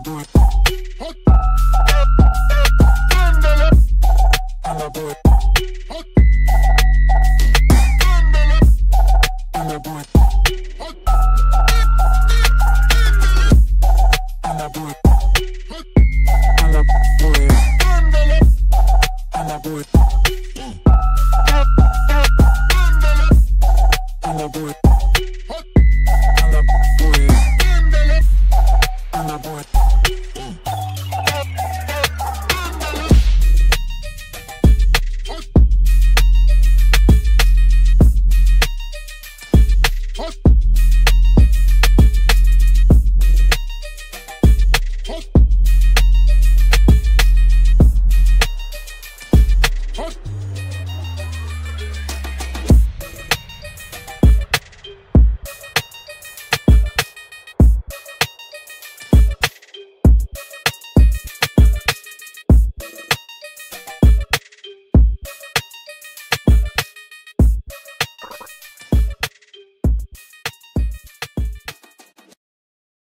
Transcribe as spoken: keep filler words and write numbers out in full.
boy.